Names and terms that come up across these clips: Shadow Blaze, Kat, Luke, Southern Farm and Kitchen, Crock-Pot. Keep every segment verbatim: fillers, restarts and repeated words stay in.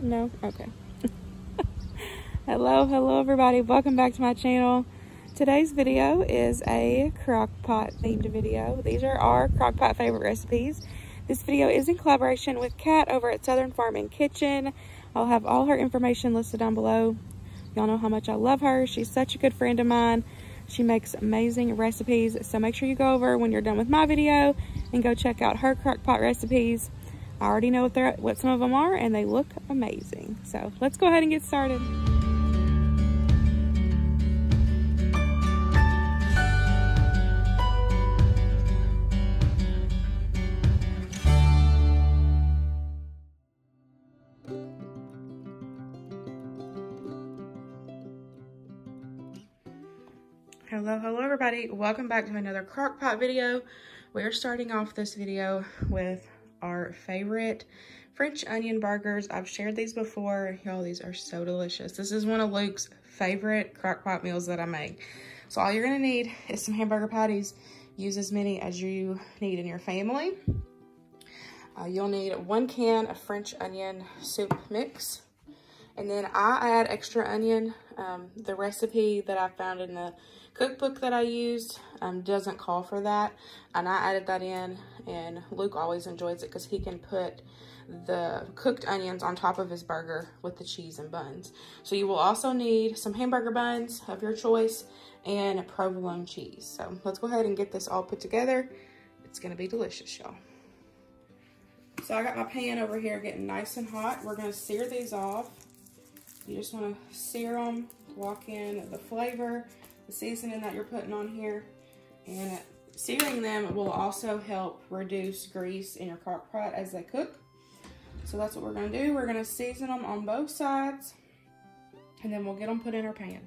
No? Okay. Hello, hello everybody. Welcome back to my channel. Today's video is a crock-pot themed video. These are our crock-pot favorite recipes. This video is in collaboration with Kat over at Southern Farm and Kitchen. I'll have all her information listed down below. Y'all know how much I love her. She's such a good friend of mine. She makes amazing recipes, so make sure you go over when you're done with my video and go check out her crock-pot recipes. I already know what, they're, what some of them are, and they look amazing. So let's go ahead and get started. Hello, hello everybody. Welcome back to another crock-pot video. We're starting off this video with our favorite French onion burgers. I've shared these before. Y'all, these are so delicious. This is one of Luke's favorite crock-pot meals that I make. So all you're gonna need is some hamburger patties. Use as many as you need in your family. Uh, you'll need one can of French onion soup mix. And then I add extra onion. Um, the recipe that I found in the cookbook that I used um, doesn't call for that. And I added that in, and Luke always enjoys it because he can put the cooked onions on top of his burger with the cheese and buns. So you will also need some hamburger buns of your choice and a provolone cheese. So let's go ahead and get this all put together. It's gonna be delicious, y'all. So I got my pan over here getting nice and hot. We're gonna sear these off. You just want to sear them, lock in the flavor, the seasoning that you're putting on here. And searing them will also help reduce grease in your crock pot as they cook. So that's what we're going to do. We're going to season them on both sides, and then we'll get them put in our pan.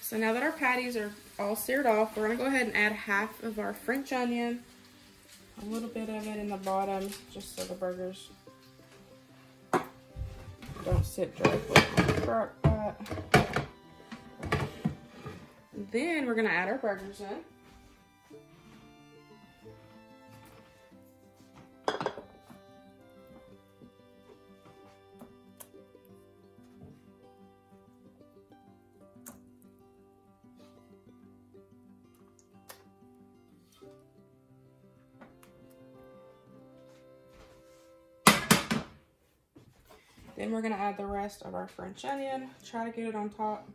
So now that our patties are all seared off, we're gonna go ahead and add half of our French onion, a little bit of it in the bottom, just so the burgers don't sit directly on the crock pot. Then we're gonna add our burgers in. Then we're gonna add the rest of our French onion. Try to get it on top.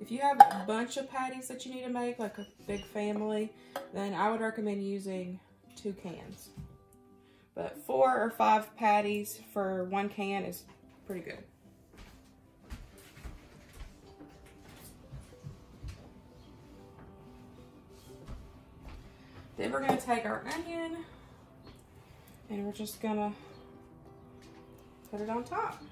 If you have a bunch of patties that you need to make, like a big family, then I would recommend using two cans. But four or five patties for one can is pretty good. Then we're gonna take our onion and we're just gonna put it on top.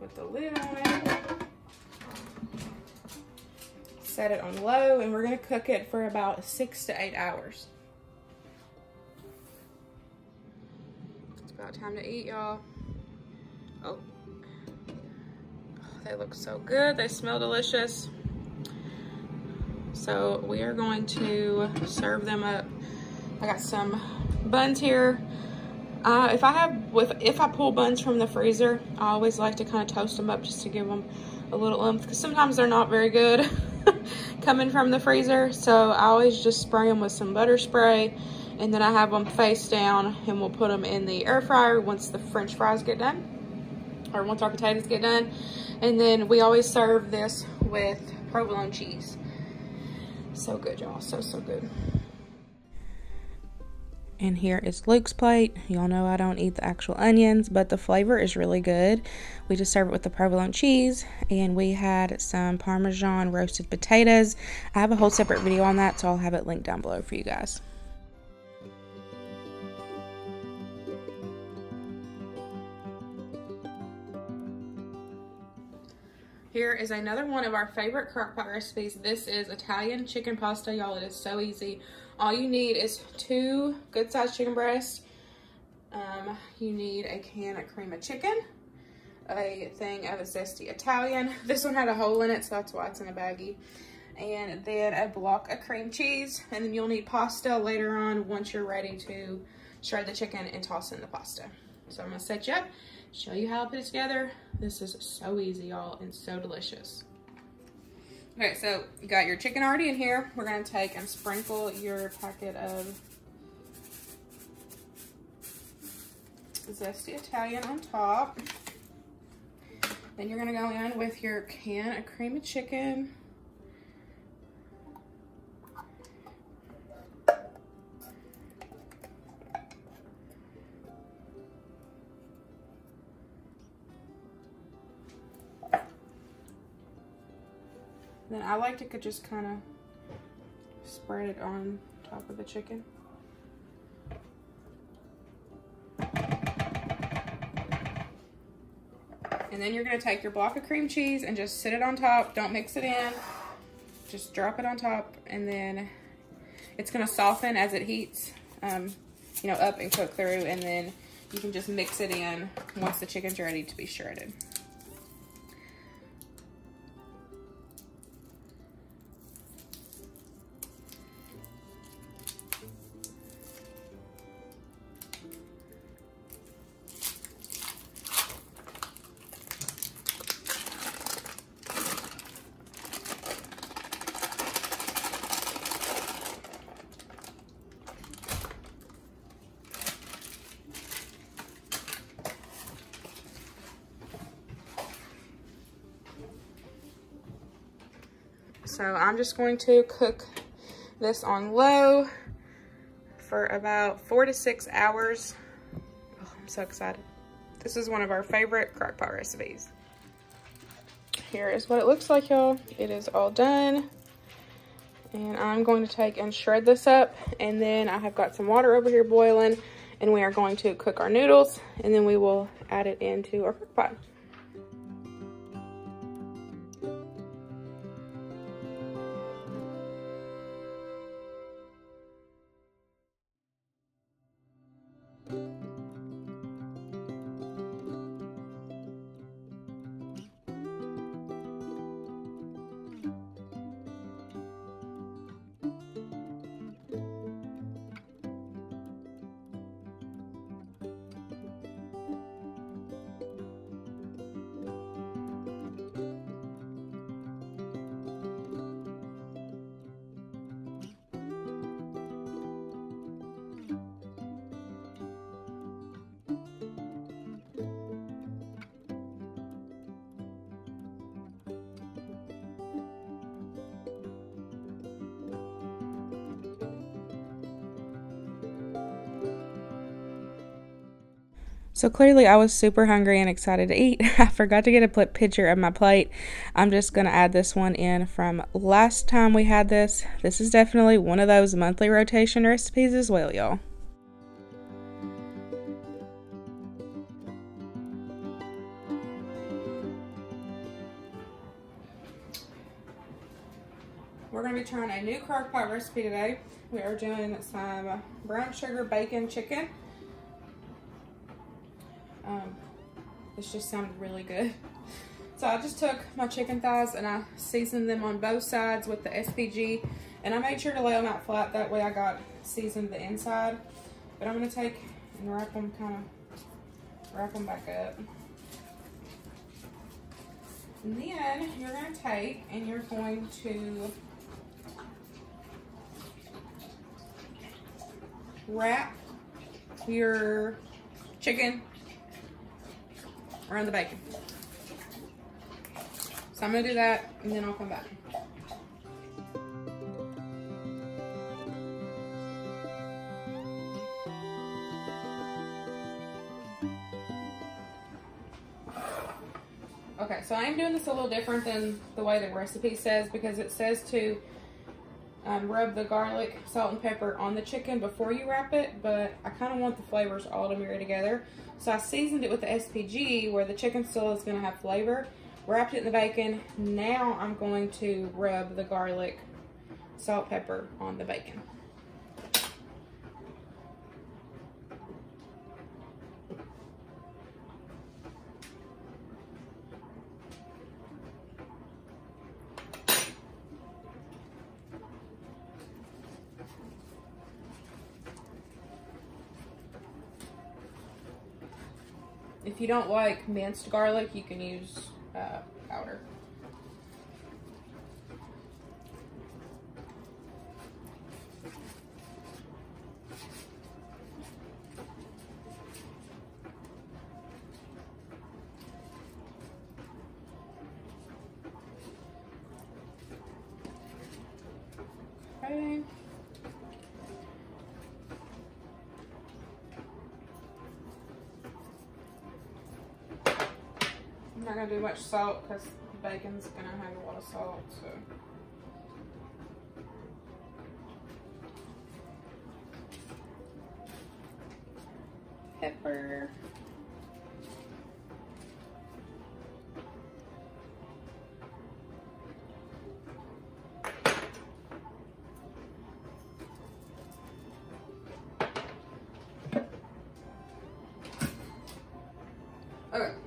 Put the lid on it, set it on low, and we're going to cook it for about six to eight hours. It's about time to eat, y'all. Oh. Oh, they look so good. They smell delicious. So we are going to serve them up. I got some buns here. Uh, if I have, with if I pull buns from the freezer, I always like to kind of toast them up just to give them a little oomph, because sometimes they're not very good coming from the freezer. So I always just spray them with some butter spray, and then I have them face down, and we'll put them in the air fryer once the French fries get done. or once our potatoes get done. And then we always serve this with provolone cheese. So good, y'all. So, so good. And here is Luke's plate. Y'all know I don't eat the actual onions, but the flavor is really good. We just serve it with the provolone cheese, and we had some Parmesan roasted potatoes. I have a whole separate video on that, so I'll have it linked down below for you guys. Here is another one of our favorite crock-pot recipes. This is Italian chicken pasta, y'all. It is so easy. All you need is two good-sized chicken breasts. Um, you need a can of cream of chicken, a thing of a zesty Italian. This one had a hole in it, so that's why it's in a baggie. And then a block of cream cheese. And then you'll need pasta later on once you're ready to shred the chicken and toss in the pasta. So I'm gonna set you up, show you how I put it together. This is so easy, y'all, and so delicious. Okay, so you got your chicken already in here. We're gonna take and sprinkle your packet of zesty Italian on top. Then you're gonna go in with your can of cream of chicken. Then I like to just kind of spread it on top of the chicken. And then you're going to take your block of cream cheese and just sit it on top. Don't mix it in. Just drop it on top, and then it's going to soften as it heats, um, you know, up and cook through, and then you can just mix it in once the chicken's ready to be shredded. So I'm just going to cook this on low for about four to six hours. Oh, I'm so excited. This is one of our favorite crock-pot recipes. Here is what it looks like, y'all. It is all done. And I'm going to take and shred this up. And then I have got some water over here boiling. And we are going to cook our noodles. And then we will add it into our crock-pot. So clearly I was super hungry and excited to eat. I forgot to get a picture of my plate. I'm just going to add this one in from last time we had this. This is definitely one of those monthly rotation recipes as well, y'all. We're going to be trying a new crock-pot recipe today. We are doing some brown sugar bacon chicken. Um, this just sounded really good. So I just took my chicken thighs and I seasoned them on both sides with the S P G, and I made sure to lay them out flat. That way I got seasoned the inside, but I'm going to take and wrap them, kind of wrap them back up. And then you're going to take and you're going to wrap your chicken around the bacon. So I'm gonna do that and then I'll come back. Okay, so I am doing this a little different than the way the recipe says, because it says to um, rub the garlic, salt, and pepper on the chicken before you wrap it, but I kind of want the flavors all to marry together. So I seasoned it with the S P G where the chicken still is going to have flavor, wrapped it in the bacon. Now I'm going to rub the garlic, salt, pepper on the bacon. If you don't like minced garlic, you can use uh, powder. Okay. I'm not going to do much salt because the bacon's going to have a lot of salt, so. Pepper.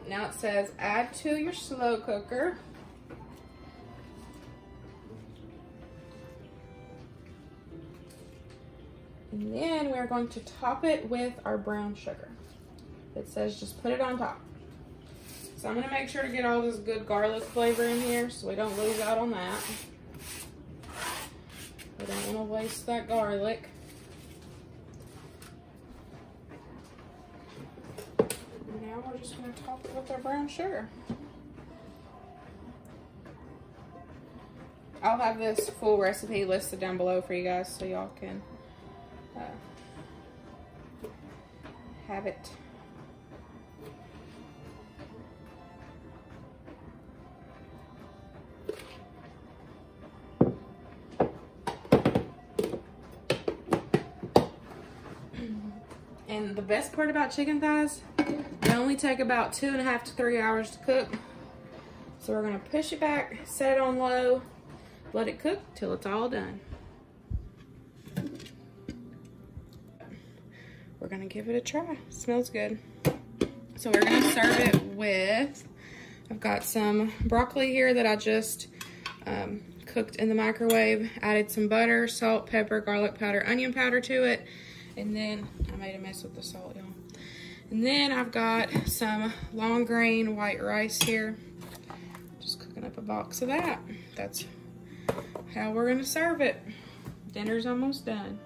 Now it says add to your slow cooker. And then we're going to top it with our brown sugar. It says just put it on top. So I'm gonna make sure to get all this good garlic flavor in here so we don't lose out on that. We don't wanna waste that garlic. We're just going to top it with our brown sugar. I'll have this full recipe listed down below for you guys so y'all can uh, have it. And the best part about chicken thighs, only take about two and a half to three hours to cook. So we're gonna push it back, set it on low, let it cook till it's all done. We're gonna give it a try. It smells good. So we're gonna serve it with, I've got some broccoli here that I just um, cooked in the microwave, added some butter, salt, pepper, garlic powder, onion powder to it, and then I made a mess with the salt, y'all. And then I've got some long grain white rice here. Just cooking up a box of that. That's how we're gonna serve it. Dinner's almost done.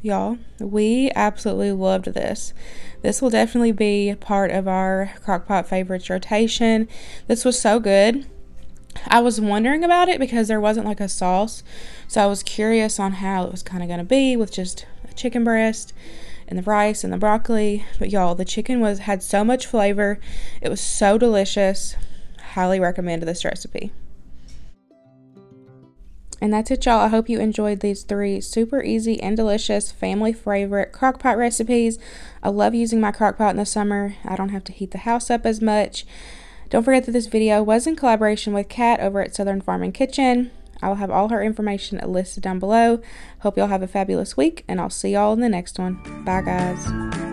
Y'all, we absolutely loved this. This will definitely be part of our Crock-Pot favorites rotation. This was so good. I was wondering about it because there wasn't like a sauce, so I was curious on how it was kind of going to be with just a chicken breast and the rice and the broccoli. But y'all, the chicken was had so much flavor. It was so delicious. Highly recommend this recipe. And that's it, y'all. I hope you enjoyed these three super easy and delicious family favorite crock-pot recipes. I love using my crock-pot in the summer. I don't have to heat the house up as much. Don't forget that this video was in collaboration with Kat over at Southern Farm and Kitchen. I will have all her information listed down below. Hope y'all have a fabulous week, and I'll see y'all in the next one. Bye, guys.